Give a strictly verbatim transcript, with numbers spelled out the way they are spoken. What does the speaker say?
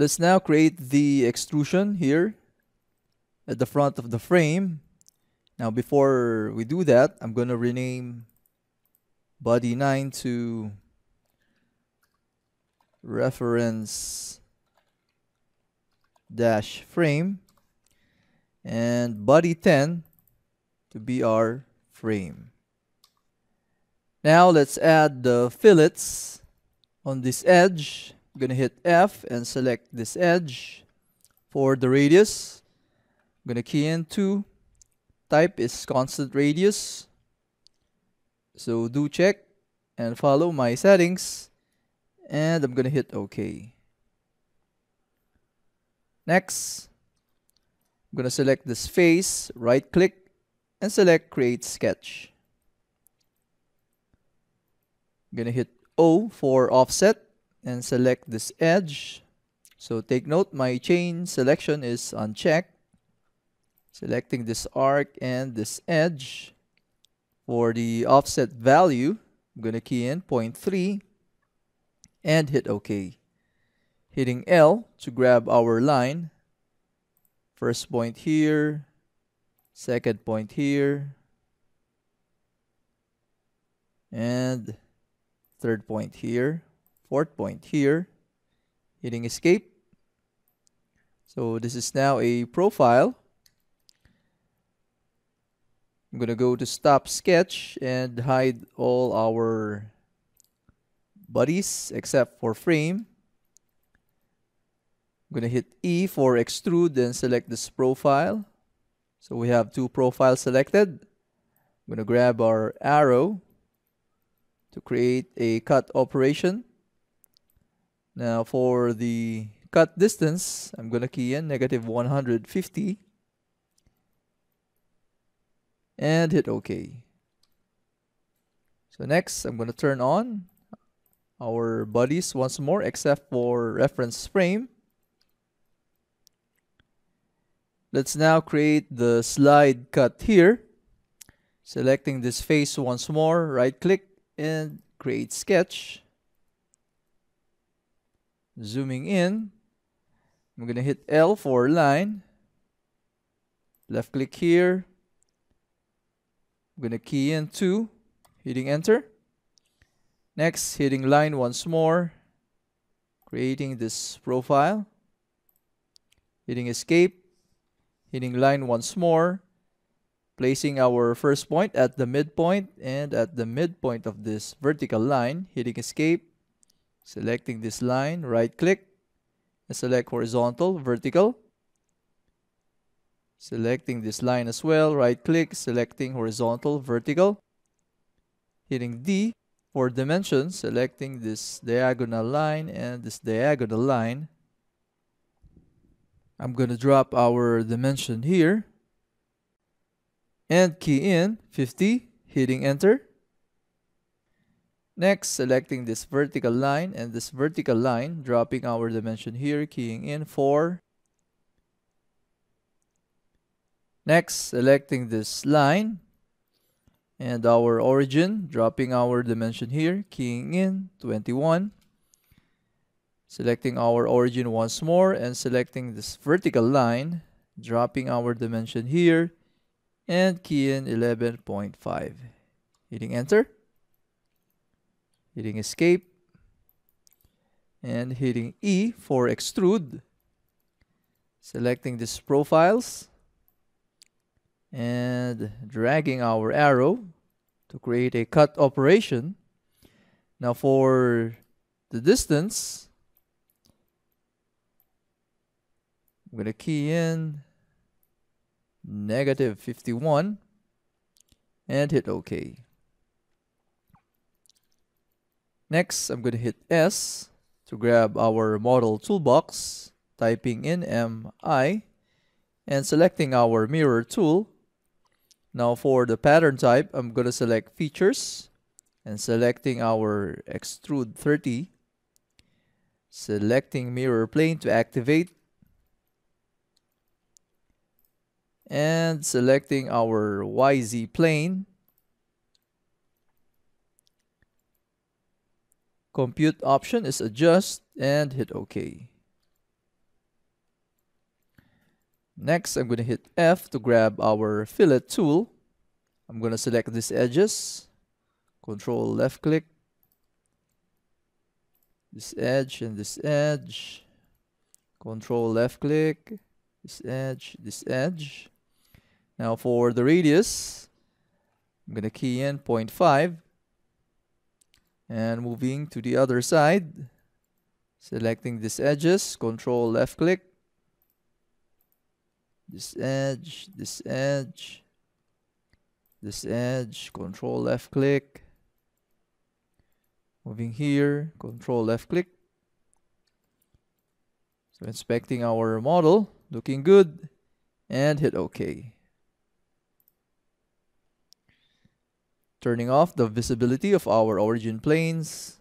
Let's now create the extrusion here at the front of the frame. Now before we do that, I'm going to rename body nine to reference dash frame and body ten to be our frame. Now let's add the fillets on this edge. I'm going to hit F and select this edge. For the radius, I'm going to key in two. Type is constant radius. So do check and follow my settings. And I'm going to hit OK. Next, I'm going to select this face, right click, and select Create Sketch. I'm going to hit O for offset and select this edge. So take note, my chain selection is unchecked. Selecting this arc and this edge. For the offset value, I'm going to key in zero point three and hit OK. Hitting L to grab our line. First point here, second point here, and third point here, fourth point here. Hitting escape. So this is now a profile. I'm going to go to stop sketch and hide all our bodies except for frame. I'm going to hit E for extrude and select this profile. So we have two profiles selected. I'm going to grab our arrow to create a cut operation. Now for the cut distance, I'm going to key in negative one hundred fifty. And hit OK. So next, I'm going to turn on our bodies once more except for reference frame. Let's now create the slide cut here. Selecting this face once more, right click and create sketch. Zooming in, I'm going to hit L for line. Left click here. I'm going to key in two, hitting enter. Next, hitting line once more, creating this profile, hitting escape, hitting line once more, placing our first point at the midpoint and at the midpoint of this vertical line, hitting escape, selecting this line, right click, and select horizontal, vertical. Selecting this line as well, right click, selecting horizontal, vertical. Hitting D for dimension, selecting this diagonal line and this diagonal line. I'm going to drop our dimension here. And key in fifty, hitting enter. Next, selecting this vertical line and this vertical line, dropping our dimension here, keying in four. Next, selecting this line and our origin, dropping our dimension here, keying in twenty-one. Selecting our origin once more and selecting this vertical line, dropping our dimension here and key in eleven point five. Hitting enter, hitting escape, and hitting E for extrude. Selecting these profiles and dragging our arrow to create a cut operation. Now for the distance, I'm going to key in negative fifty-one and hit OK. Next, I'm going to hit S to grab our model toolbox, typing in M I and selecting our mirror tool. Now for the pattern type, I'm going to select features and selecting our extrude thirty. Selecting mirror plane to activate. And selecting our Y Z plane. Compute option is adjust and hit OK. Next, I'm going to hit F to grab our fillet tool. I'm going to select these edges, control left click, this edge and this edge, control left click, this edge, this edge. Now for the radius, I'm going to key in zero point five and moving to the other side, selecting these edges, control left click, this edge, this edge, this edge, control left click, moving here, control left click. So inspecting our model, looking good, and hit OK. Turning off the visibility of our origin planes.